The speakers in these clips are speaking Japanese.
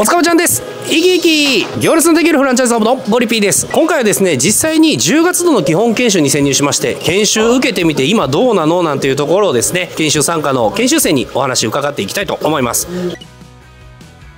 おつかまちゃんです。イキイキ行列のできるフランチャイズハブのゴリピーです。今回はですね、実際に10月度の基本研修に潜入しまして、研修受けてみて今どうなのなんていうところをですね、研修参加の研修生にお話伺っていきたいと思います。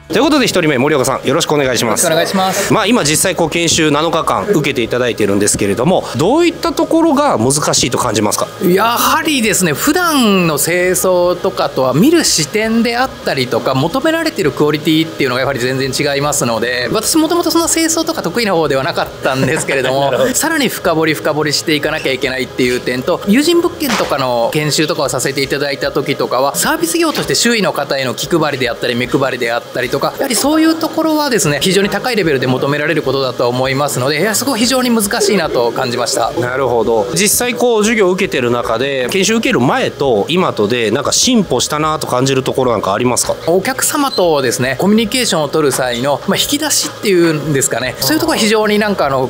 ということで1人目、森岡さん、よろしくお願いします。よろしくお願いします。今実際研修7日間受けていただいているんですけれども、どういったところが難しいと感じますか？やはりですね、普段の清掃とかとは見る視点であったりとか、求められているクオリティっていうのがやはり全然違いますので、私もともとそんな清掃とか得意な方ではなかったんですけれどもさらに深掘りしていかなきゃいけないっていう点と、友人物件とかの研修とかをさせていただいた時とかは、サービス業として周囲の方への気配りであったり目配りであったりとか、やはりそういうところはですね、非常に高いレベルで求められることだと思いますので、そこは非常に難しいなと感じました。なるほど。実際授業を受けてる中で、研修受ける前と今とでなんか進歩したなと感じるところなんかありますか？お客様とですね、コミュニケーションを取る際の、引き出しっていうんですかね、そういうところは非常に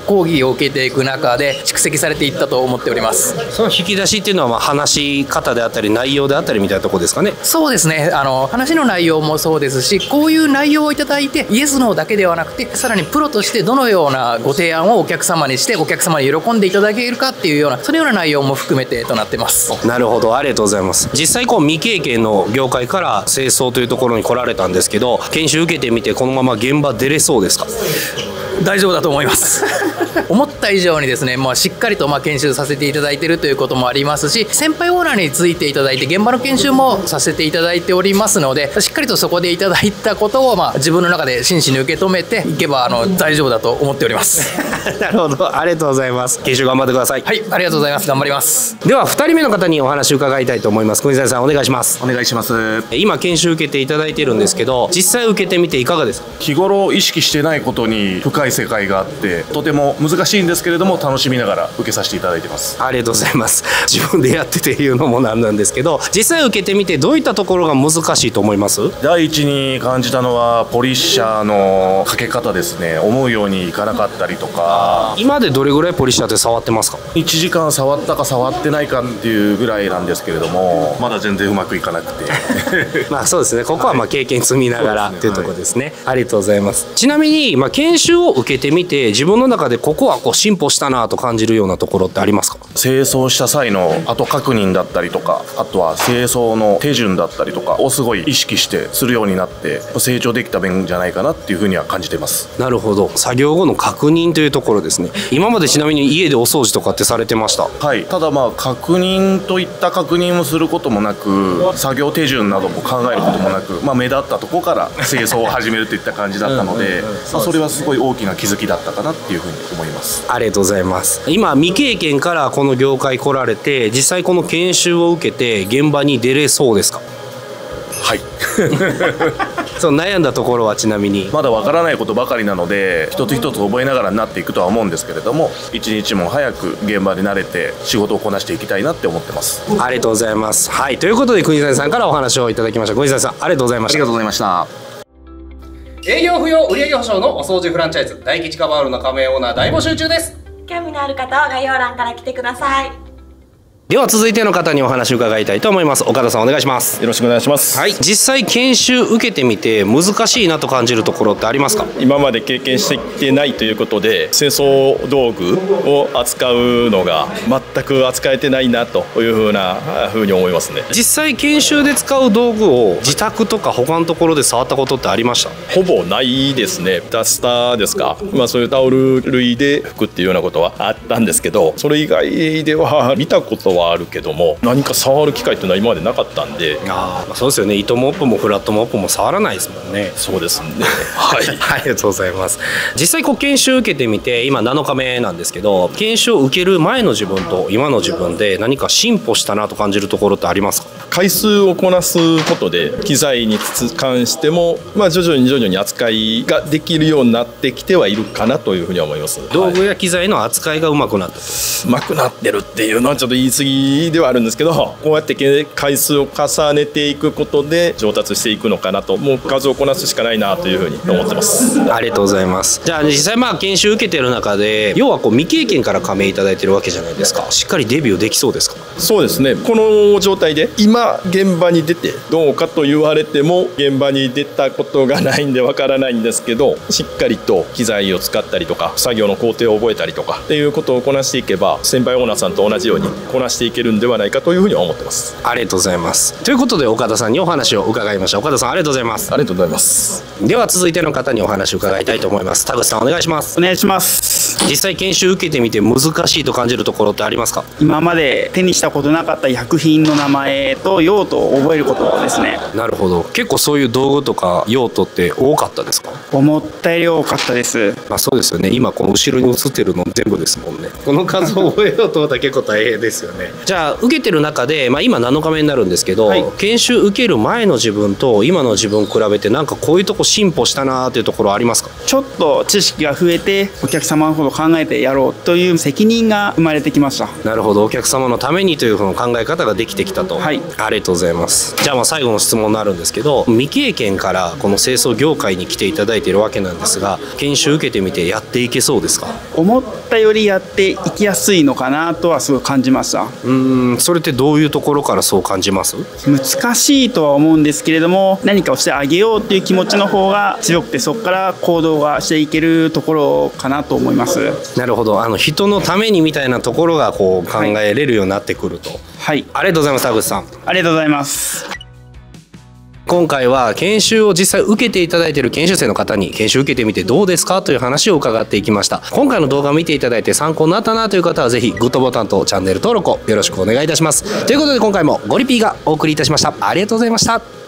講義を受けていく中で蓄積されていったと思っております。その引き出しっていうのは話し方であったり内容であったりみたいなところですかね？そうですね、話の内容もそうですし、こういう内容をいただいてイエスノーだけではなくて、さらにプロとしてどのようなご提案をお客様にして、お客様に喜んでいただけるかっていうような、そのような内容も含めてとなってます。なるほど、ありがとうございます。実際未経験の業界から清掃というところに来られたんですけど、研修受けてみてこのまま現場出れそうですか？大丈夫だと思います思った以上にですね、しっかりと研修させていただいているということもありますし、先輩オーナーについていただいて現場の研修もさせていただいておりますので、しっかりとそこでいただいたことを自分の中で真摯に受け止めていけば大丈夫だと思っておりますなるほど、ありがとうございます。研修頑張ってください。はい、ありがとうございます。頑張ります。では2人目の方にお話を伺いたいと思います。国沢さん、お願いします。お願いします。今研修受けていただいているんですけど、実際受けてみていかがですか？日頃意識してないことに深い世界があって、とても難しいんですけれども楽しみながら受けさせていただいてます。ありがとうございます。自分でやってていうのもなんですけど、実際受けてみてどういったところが難しいと思います？第一に感じたのはポリッシャーのかけ方ですね。思うようにいかなかったりとか。今でどれぐらいポリッシャーって触ってますか？1時間触ったか触ってないかっていうぐらいなんですけれども、まだ全然うまくいかなくてそうですね、ここは経験積みながらっていうところですね。ありがとうございます。ちなみに研修を受けてみて、自分の中でここは進歩したなと感じるようなところってありますか？清掃した際の後確認だったりとか、あとは清掃の手順だったりとかをすごい意識してするようになって、成長できた面じゃないかなっていうふうには感じてます。なるほど、作業後の確認というところですね。今までちなみに家でお掃除とかってされてました？はい、ただ確認といった確認をすることもなく、作業手順なども考えることもなく、目立ったとこから清掃を始めるといった感じだったのでそれはすごい大きな気づきだったかなっていうふうに思います。ありがとうございます。今未経験からこの業界来られて、実際この研修を受けて現場に出れそうですか？はいその悩んだところはちなみにまだわからないことばかりなので、一つ一つ覚えながらになっていくとは思うんですけれども、一日も早く現場で慣れて仕事をこなしていきたいなって思ってます。ありがとうございます。はい、ということで国沢さんからお話をいただきました。国沢さん、ありがとうございました。ありがとうございました。営業不要売上保証のお掃除フランチャイズ、大吉カバールの加盟オーナー大募集中です。興味のある方は概要欄から来てください。では続いての方にお話を伺いたいと思います。岡田さん、お願いします。よろしくお願いします。はい、実際研修受けてみて難しいなと感じるところってありますか？今まで経験してきてないということで、清掃道具を扱うのが全く扱えてないなというふうに思いますね。実際研修で使う道具を自宅とか他のところで触ったことってありました？ほぼないですね。ダスターですか、そういうタオル類で拭くっていうようなことはあったんですけど、それ以外では見たことはあるけども、何か触る機会っていうのは今までなかったんで。そうですよね。糸モップもフラットモップも触らないですもんね。そうですねはいありがとうございます。実際研修受けてみて今7日目なんですけど、研修を受ける前の自分と今の自分で何か進歩したなと感じるところってありますか？回数をこなすことで、機材に関しても徐々に扱いができるようになってきてはいるかなというふうには思います。道具や機材の扱いがうまくなってるっていうのはちょっと言い過ぎりではあるんですけど、こうやって回数を重ねていくことで上達していくのかなと、もう数をこなすしかないなというふうに思ってます。ありがとうございます。じゃあ実際まあ研修受けてる中で、要はこう未経験から加盟いただいてるわけじゃないですか。しっかりデビューできそうですか？そうですね、この状態で今現場に出てどうかと言われても、現場に出たことがないんでわからないんですけど、しっかりと機材を使ったりとか作業の工程を覚えたりとかっていうことをこなしていけば、先輩オーナーさんと同じようにこなしていけるんではないかというふうに思ってます。ありがとうございます。ということで岡田さんにお話を伺いました。岡田さんありがとうございます。ありがとうございます。では続いての方にお話を伺いたいと思います。田口さんお願いします。お願いします。実際研修受けてみて難しいと感じるところってありますか？今まで手にしたことなかった薬品の名前と用途を覚えることですね。なるほど。結構そういう道具とか用途って多かったですか？思ったより多かったです。まあそうですよね。今この後ろに映ってるの全部ですもんね。この数を覚えようと思ったら結構大変ですよね。じゃあ受けてる中で、まあ、今7日目になるんですけど、はい、研修受ける前の自分と今の自分比べて、なんかこういうとこ進歩したなーっていうところありますか？ちょっと知識が増えて、お客様のことを考えてやろうという責任が生まれてきました。なるほど。お客様のためにというふうな考え方ができてきたと、はい、ありがとうございます。じゃあまあ最後の質問になるんですけど、未経験からこの清掃業界に来ていただいているわけなんですが、研修受けてみてやっていけそうですか？思ったよりやっていきやすいのかなとはすごい感じました。それってどういうところからそう感じます？難しいとは思うんですけれども、何かをしてあげようっていう気持ちの方が強くて、そこから行動がしていけるところかなと思います。なるほど。人のためにみたいなところがこう考えれるようになってくると、はい、ありがとうございます。田口さんありがとうございます。今回は研修を実際受けていただいている研修生の方に、研修受けてみてどうですかという話を伺っていきました。今回の動画を見ていただいて参考になったなという方は、ぜひグッドボタンとチャンネル登録をよろしくお願いいたします。ということで今回もゴリピーがお送りいたしました。ありがとうございました。